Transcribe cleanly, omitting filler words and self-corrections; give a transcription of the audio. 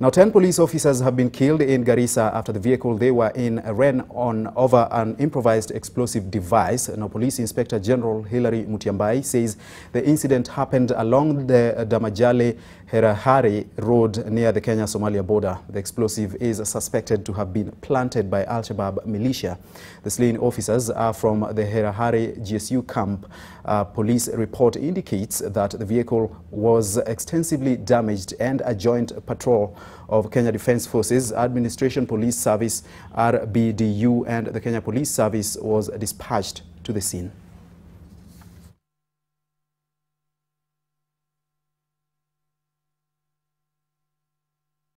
Now, 10 police officers have been killed in Garissa after the vehicle they were in ran on over an improvised explosive device. Now, Police Inspector General Hilary Mutiambai says the incident happened along the Damajale Herahari road near the Kenya-Somalia border. The explosive is suspected to have been planted by Al-Shabaab militia. The slain officers are from the Herahari GSU camp. A police report indicates that the vehicle was extensively damaged, and a joint patrol of Kenya Defence Forces, Administration Police Service, RBDU, and the Kenya Police Service was dispatched to the scene.